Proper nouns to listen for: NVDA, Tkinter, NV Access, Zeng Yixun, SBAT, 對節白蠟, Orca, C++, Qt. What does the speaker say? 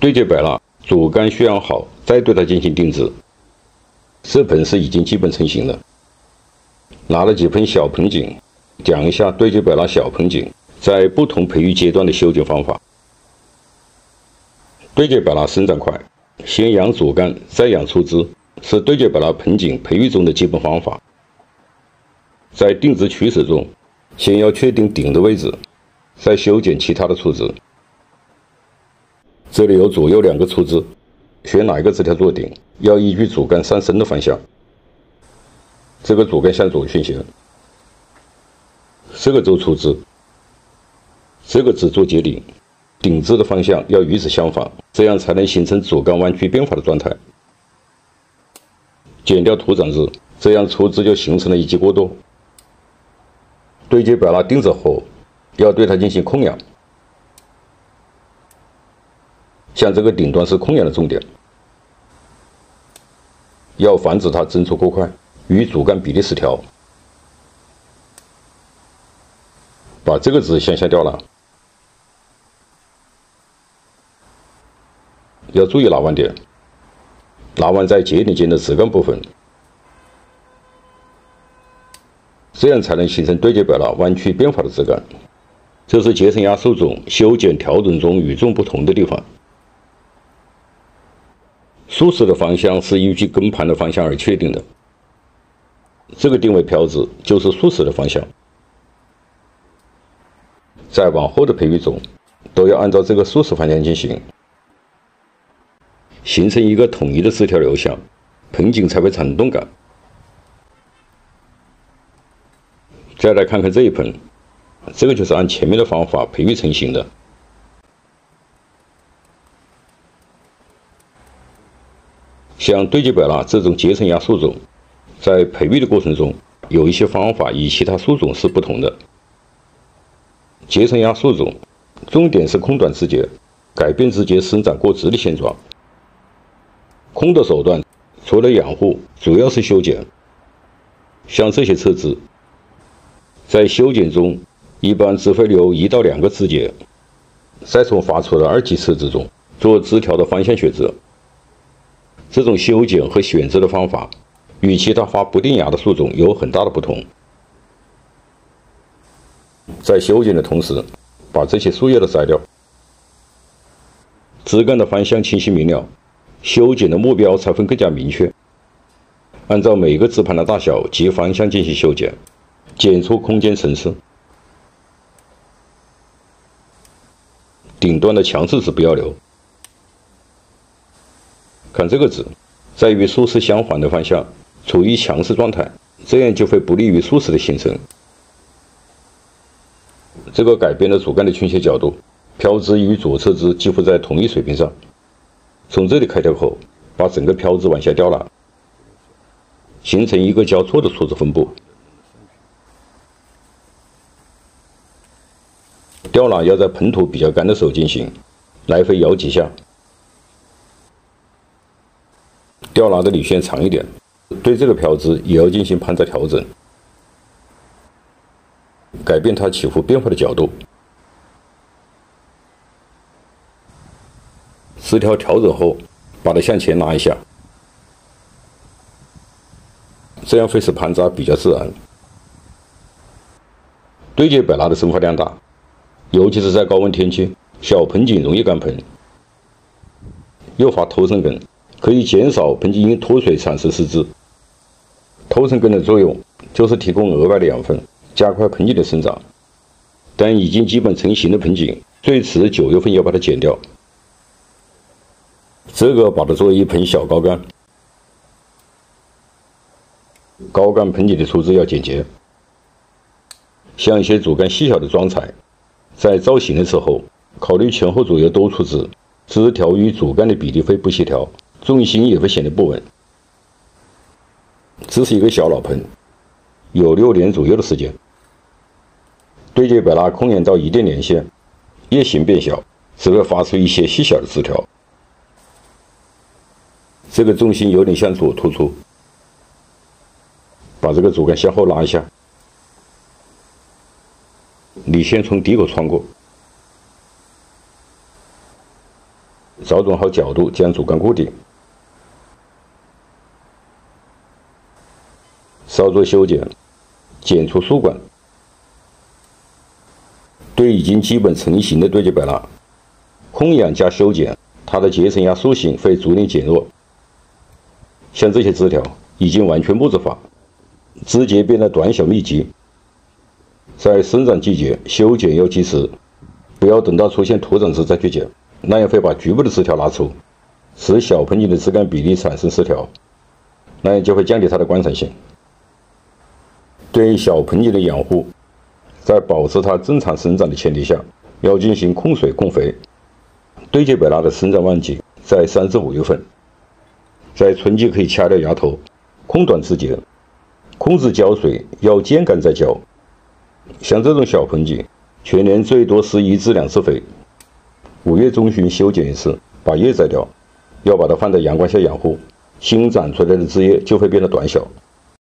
对接白蜡，主干需要好，再对它进行定制。这盆是已经基本成型了。拿了几盆小盆景，讲一下对接白蜡小盆景在不同培育阶段的修剪方法。对接白蜡生长快，先养主干，再养出枝，是对接白蜡盆景培育中的基本方法。 在定植取舍中，先要确定顶的位置，再修剪其他的粗枝。这里有左右两个粗枝，选哪一个枝条做顶，要依据主干上升的方向。这个主干向左倾斜，这个做粗枝，这个枝做结顶，顶枝的方向要与此相反，这样才能形成主干弯曲变化的状态。剪掉徒长枝，这样粗枝就形成了一级过渡。 对接白蜡定植后，要对它进行控氧。像这个顶端是控氧的重点，要防止它增粗过快，与主干比例失调。把这个枝先下掉了，要注意拉弯点，拉弯在节点间的枝干部分。 这样才能形成对接白蜡弯曲变化的枝干，这是节层压树种修剪调整中与众不同的地方。树势的方向是依据根盘的方向而确定的，这个定位标志就是树势的方向。在往后的培育中，都要按照这个树势方向进行，形成一个统一的枝条流向，盆景才会产生动感。 再来看看这一盆，这个就是按前面的方法培育成型的。像对接白蜡这种节层压树种，在培育的过程中，有一些方法与其他树种是不同的。节层压树种，重点是控短枝节，改变枝节生长过直的现状。控的手段除了养护，主要是修剪。像这些侧枝。 在修剪中，一般只会留1到2个枝节，再从发出的二级侧枝中做枝条的方向选择。这种修剪和选择的方法与其他花不定芽的树种有很大的不同。在修剪的同时，把这些树叶都摘掉。枝干的方向清晰明了，修剪的目标才会更加明确。按照每个枝盘的大小及方向进行修剪。 剪出空间层次，顶端的强势枝不要留。看这个枝，在与树势相反的方向，处于强势状态，这样就会不利于树势的形成。这个改变了主干的倾斜角度，飘枝与左侧枝几乎在同一水平上。从这里开条口，把整个飘枝往下掉了，形成一个交错的树枝分布。 掉蜡要在盆土比较干的时候进行，来回摇几下。掉蜡的理线长一点，对这个飘枝也要进行攀摘调整，改变它起伏变化的角度。枝条调整后，把它向前拉一下，这样会使攀扎比较自然。对接白蜡的生发量大。 尤其是在高温天气，小盆景容易干盆，诱发偷生根，可以减少盆景因脱水产生失枝。偷生根的作用就是提供额外的养分，加快盆景的生长。但已经基本成型的盆景，最迟9月份要把它剪掉。这个把它作为一盆小高干，高干盆景的粗枝要剪截，像一些主干细小的桩材。 在造型的时候，考虑前后左右都出枝，枝条与主干的比例会不协调，重心也会显得不稳。这是一个小老盆，有6年左右的时间。对接白蜡控氧到1定年限，叶形变小，只会发出一些细小的枝条。这个重心有点向左突出，把这个主干向后拉一下。 你先从底口穿过，调整好角度，将主竿固定，稍作修剪，剪出树管。对已经基本成型的对接摆蜡，控氧加修剪，它的结层压塑性会逐年减弱。像这些枝条已经完全木质化，枝节变得短小密集。在生长季节，修剪要及时，不要等到出现土壤时再去剪，那样会把局部的枝条拿出，使小盆景的枝干比例产生失调，那样就会降低它的观赏性。对于小盆景的养护，在保持它正常生长的前提下，要进行控水控肥。对接摆蜡的生长旺季在3至5月份，在春季可以掐掉芽头，控短枝节，控制浇水，要见干再浇。像这种小盆景，全年最多施1至2次肥。5月中旬修剪一次，把叶摘掉，要把它放在阳光下养护，新长出来的枝叶就会变得短小。